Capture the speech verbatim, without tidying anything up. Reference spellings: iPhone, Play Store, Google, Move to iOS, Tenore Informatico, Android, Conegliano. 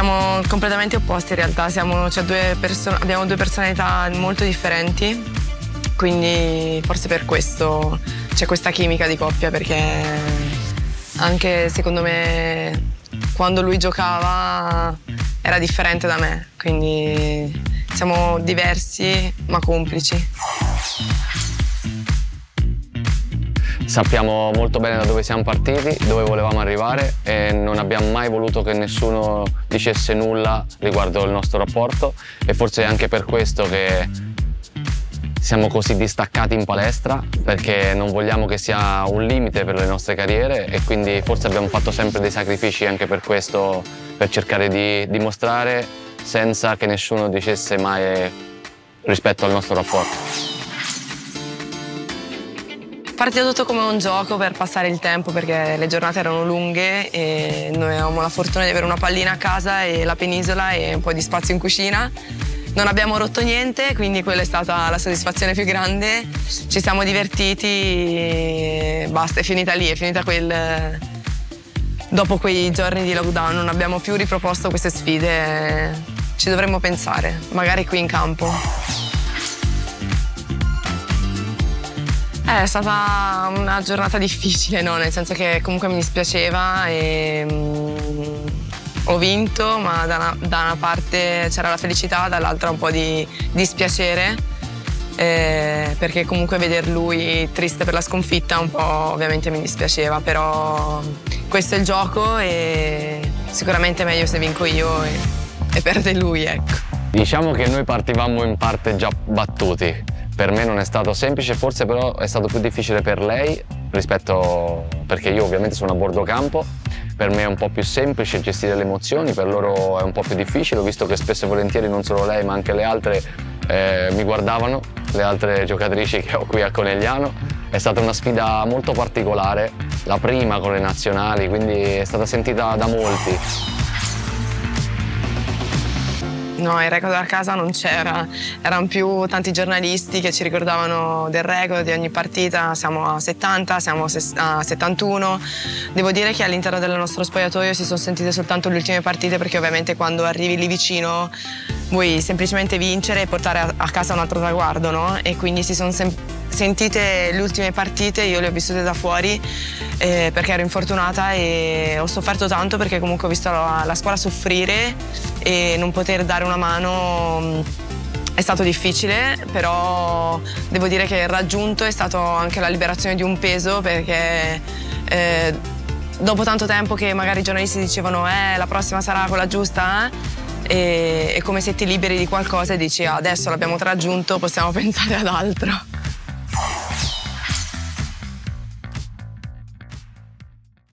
siamo completamente opposti in realtà, siamo, cioè, due abbiamo due personalità molto differenti, quindi forse per questo c'è questa chimica di coppia, perché anche secondo me quando lui giocava era differente da me, quindi siamo diversi ma complici. Sappiamo molto bene da dove siamo partiti, dove volevamo arrivare e non abbiamo mai voluto che nessuno dicesse nulla riguardo il nostro rapporto, e forse è anche per questo che siamo così distaccati in palestra, perché non vogliamo che sia un limite per le nostre carriere, e quindi forse abbiamo fatto sempre dei sacrifici anche per questo, per cercare di dimostrare senza che nessuno dicesse mai rispetto al nostro rapporto. Partito tutto come un gioco per passare il tempo, perché le giornate erano lunghe e noi avevamo la fortuna di avere una pallina a casa e la penisola e un po' di spazio in cucina. Non abbiamo rotto niente, quindi quella è stata la soddisfazione più grande. Ci siamo divertiti e basta, è finita lì, è finita quel... Dopo quei giorni di lockdown non abbiamo più riproposto queste sfide, ci dovremmo pensare, magari qui in campo. È stata una giornata difficile, no? Nel senso che comunque mi dispiaceva e um, ho vinto, ma da una, da una parte c'era la felicità, dall'altra un po' di dispiacere, eh, perché comunque veder lui triste per la sconfitta un po' ovviamente mi dispiaceva, però questo è il gioco e sicuramente è meglio se vinco io e, e perde lui, ecco. Diciamo che noi partivamo in parte già battuti. Per me non è stato semplice, forse però è stato più difficile per lei rispetto, perché io ovviamente sono a bordo campo, per me è un po' più semplice gestire le emozioni, per loro è un po' più difficile, ho visto che spesso e volentieri non solo lei ma anche le altre eh, mi guardavano, le altre giocatrici che ho qui a Conegliano. È stata una sfida molto particolare, la prima con le nazionali, quindi è stata sentita da molti. No, il record a casa non c'era, erano più tanti giornalisti che ci ricordavano del record di ogni partita, siamo a settanta, siamo a settantuno. Devo dire che all'interno del nostro spogliatoio si sono sentite soltanto le ultime partite, perché ovviamente quando arrivi lì vicino vuoi semplicemente vincere e portare a casa un altro traguardo, no? E quindi si sono sentite le ultime partite, io le ho vissute da fuori eh, perché ero infortunata e ho sofferto tanto, perché comunque ho visto la, la squadra soffrire e non poter dare una mano è stato difficile, però devo dire che raggiunto è stato anche la liberazione di un peso, perché eh, dopo tanto tempo che magari i giornalisti dicevano eh, la prossima sarà quella giusta, eh? E, è come se ti liberi di qualcosa e dici ah, adesso l'abbiamo raggiunto, possiamo pensare ad altro.